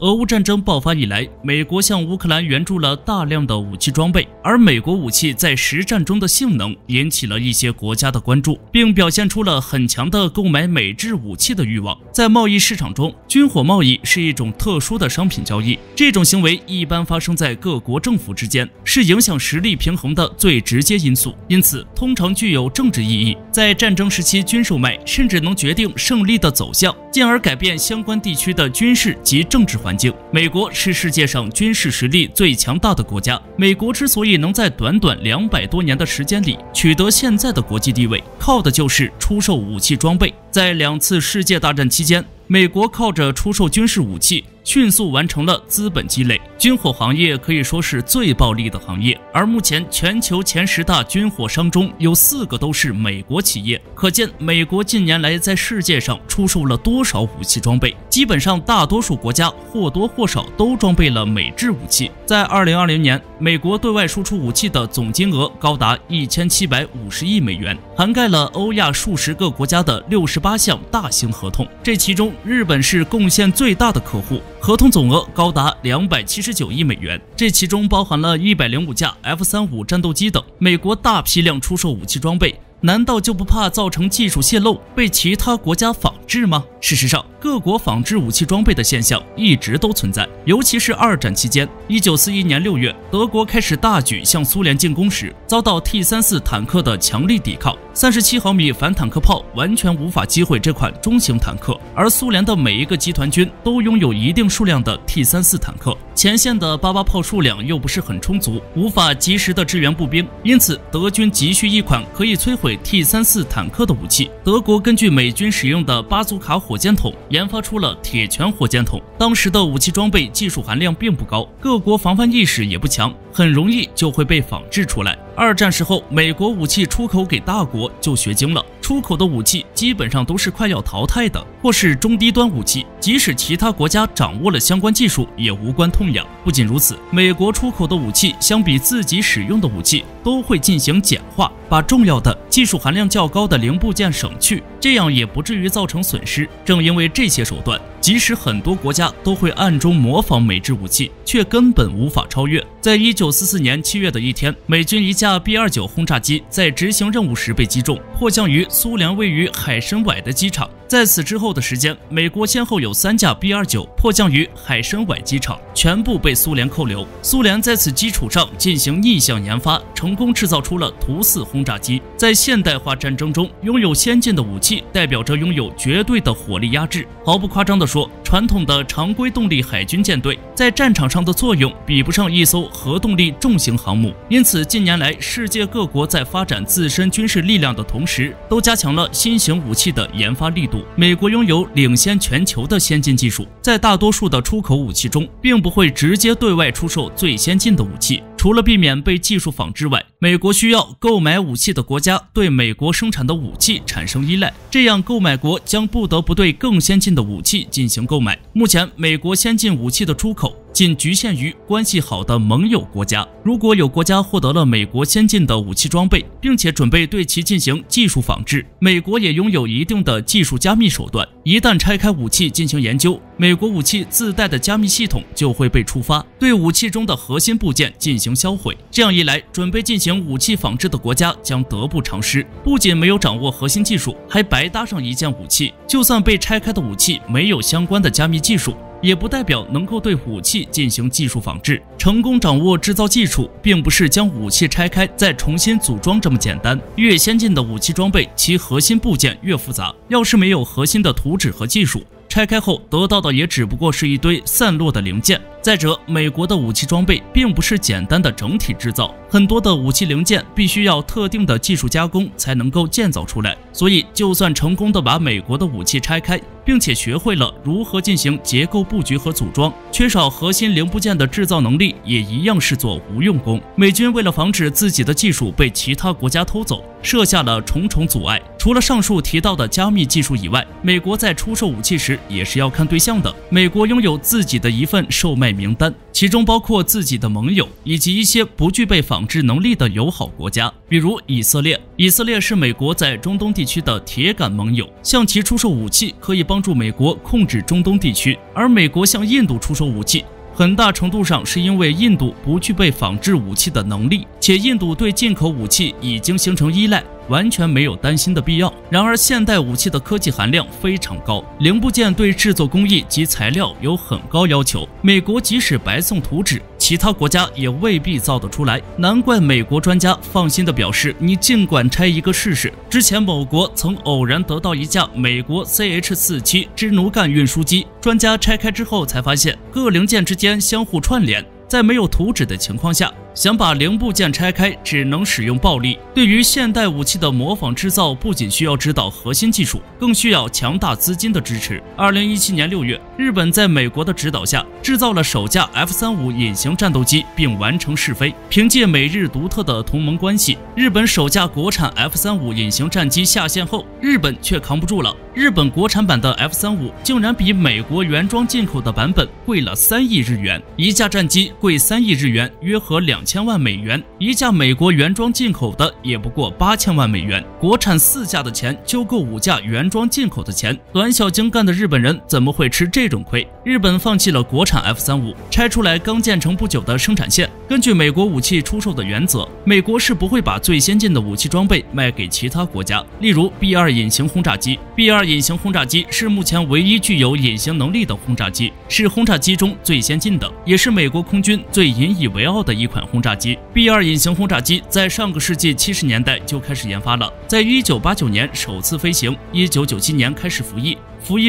俄乌战争爆发以来，美国向乌克兰援助了大量的武器装备，而美国武器在实战中的性能引起了一些国家的关注，并表现出了很强的购买美制武器的欲望。在贸易市场中，军火贸易是一种特殊的商品交易，这种行为一般发生在各国政府之间，是影响实力平衡的最直接因素，因此通常具有政治意义。在战争时期，军售卖甚至能决定胜利的走向，进而改变相关地区的军事及政治环境。美国是世界上军事实力最强大的国家。美国之所以能在短短200多年的时间里取得现在的国际地位，靠的就是出售武器装备。在2次世界大战期间，美国靠着出售军事武器迅速完成了资本积累，军火行业可以说是最暴利的行业，而目前全球前10大军火商中有4个都是美国企业，可见美国近年来在世界上出售了多少武器装备。基本上大多数国家或多或少都装备了美制武器。在2020年，美国对外输出武器的总金额高达1750亿美元，涵盖了欧亚数十个国家的68项大型合同，这其中日本是贡献最大的客户，合同总额高达279亿美元，这其中包含了105架 F-35 战斗机等。美国大批量出售武器装备，难道就不怕造成技术泄露，被其他国家仿制吗？事实上，各国仿制武器装备的现象一直都存在，尤其是2战期间。1941年6月，德国开始大举向苏联进攻时，遭到 T-34 坦克的强力抵抗。37毫米反坦克炮完全无法击毁这款中型坦克，而苏联的每一个集团军都拥有一定数量的 T-34 坦克，前线的88炮数量又不是很充足，无法及时的支援步兵，因此德军急需一款可以摧毁T-34 坦克的武器。德国根据美军使用的巴祖卡火箭筒研发出了铁拳火箭筒。当时的武器装备技术含量并不高，各国防范意识也不强，很容易就会被仿制出来。2战时候，美国武器出口给大国就学精了，出口的武器基本上都是快要淘汰的，或是中低端武器，即使其他国家掌握了相关技术也无关痛痒。不仅如此，美国出口的武器相比自己使用的武器都会进行简化，把重要的技术含量较高的零部件省去，这样也不至于造成损失。正因为这些手段，即使很多国家都会暗中模仿美制武器，却根本无法超越。在1944年7月的一天，美军一架 B-29 轰炸机在执行任务时被击中，迫降于苏联位于海参崴的机场。在此之后的时间，美国先后有3架 B-29 迫降于海参崴机场，全部被苏联扣留。苏联在此基础上进行逆向研发，成功制造出了图4轰炸机。在现代化战争中，拥有先进的武器代表着拥有绝对的火力压制。毫不夸张地说，传统的常规动力海军舰队在战场上的作用比不上一艘核动力重型航母。因此近年来，世界各国在发展自身军事力量的同时，都加强了新型武器的研发力度。美国拥有领先全球的先进技术，在大多数的出口武器中，并不会直接对外出售最先进的武器。除了避免被技术仿制外，美国需要购买武器的国家对美国生产的武器产生依赖，这样购买国将不得不对更先进的武器进行购买。目前，美国先进武器的出口仅局限于关系好的盟友国家。如果有国家获得了美国先进的武器装备，并且准备对其进行技术仿制，美国也拥有一定的技术加密手段。一旦拆开武器进行研究，美国武器自带的加密系统就会被触发，对武器中的核心部件进行销毁。这样一来，准备进行武器仿制的国家将得不偿失，不仅没有掌握核心技术，还白搭上一件武器。就算被拆开的武器没有相关的加密技术，也不代表能够对武器进行技术仿制。成功掌握制造技术，并不是将武器拆开再重新组装这么简单。越先进的武器装备，其核心部件越复杂，要是没有核心的图纸和技术，拆开后得到的也只不过是一堆散落的零件。再者，美国的武器装备并不是简单的整体制造，很多的武器零件必须要特定的技术加工才能够建造出来。所以，就算成功的把美国的武器拆开，并且学会了如何进行结构布局和组装，缺少核心零部件的制造能力也一样是做无用功。美军为了防止自己的技术被其他国家偷走，设下了重重阻碍。除了上述提到的加密技术以外，美国在出售武器时也是要看对象的。美国拥有自己的一份售卖卖名单，其中包括自己的盟友以及一些不具备仿制能力的友好国家，比如以色列。以色列是美国在中东地区的铁杆盟友，向其出售武器可以帮助美国控制中东地区，而美国向印度出售武器，很大程度上是因为印度不具备仿制武器的能力，且印度对进口武器已经形成依赖，完全没有担心的必要。然而，现代武器的科技含量非常高，零部件对制作工艺及材料有很高要求。美国即使白送图纸，其他国家也未必造得出来。难怪美国专家放心地表示：“你尽管拆一个试试。”之前某国曾偶然得到一架美国 CH-47支奴干运输机，专家拆开之后才发现，各零件之间相互串联。在没有图纸的情况下，想把零部件拆开，只能使用暴力。对于现代武器的模仿制造，不仅需要知道核心技术，更需要强大资金的支持。2017年6月，日本在美国的指导下，制造了首架 F-35隐形战斗机，并完成试飞。凭借美日独特的同盟关系，日本首架国产 F-35隐形战机下线后，日本却扛不住了。日本国产版的 F-35竟然比美国原装进口的版本贵了3亿日元，一架战机贵3亿日元，约合2000万美元，一架美国原装进口的也不过8000万美元，国产4架的钱就够5架原装进口的钱。短小精干的日本人怎么会吃这种亏？日本放弃了国产 F-35，拆出来刚建成不久的生产线。根据美国武器出售的原则，美国是不会把最先进的武器装备卖给其他国家，例如 B-2 隐形轰炸机。B-2 隐形轰炸机是目前唯一具有隐形能力的轰炸机，是轰炸机中最先进的，也是美国空军最引以为傲的一款轰炸机。 B-2 隐形轰炸机在上个世纪70年代就开始研发了，在1989年首次飞行，1997年开始服役，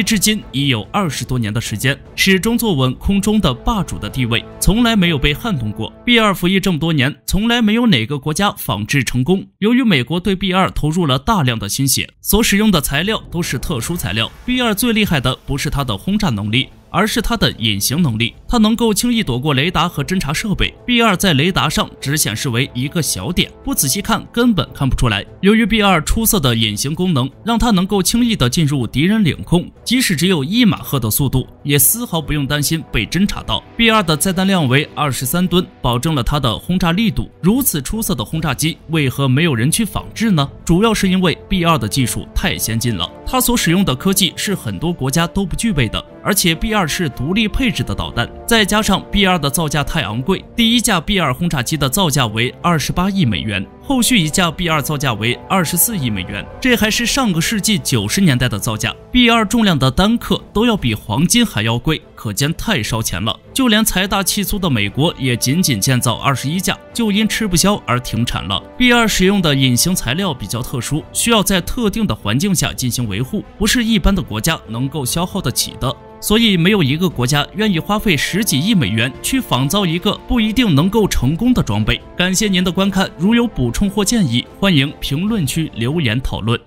至今已有20多年的时间，始终坐稳空中的霸主的地位，从来没有被撼动过。B-2 服役这么多年，从来没有哪个国家仿制成功。由于美国对 B-2 投入了大量的心血，所使用的材料都是特殊材料。B-2 最厉害的不是它的轰炸能力，而是它的隐形能力，它能够轻易躲过雷达和侦察设备。B-2 在雷达上只显示为一个小点，不仔细看根本看不出来。由于 B-2 出色的隐形功能，让它能够轻易地进入敌人领空，即使只有1马赫的速度，也丝毫不用担心被侦察到。B-2 的载弹量为23吨，保证了它的轰炸力度。如此出色的轰炸机，为何没有人去仿制呢？主要是因为 B-2 的技术太先进了，它所使用的科技是很多国家都不具备的，而且 B-2 是独立配置的导弹，再加上 B-2 的造价太昂贵，第一架 B-2 轰炸机的造价为28亿美元，后续一架 B-2 造价为24亿美元，这还是上个世纪90年代的造价。B-2 重量的单克都要比黄金还要贵，可见太烧钱了。就连财大气粗的美国也仅仅建造21架，就因吃不消而停产了。B-2 使用的隐形材料比较特殊，需要在特定的环境下进行维护，不是一般的国家能够消耗得起的。所以没有一个国家愿意花费10几亿美元去仿造一个不一定能够成功的装备。感谢您的观看，如有补充或建议，欢迎评论区留言讨论。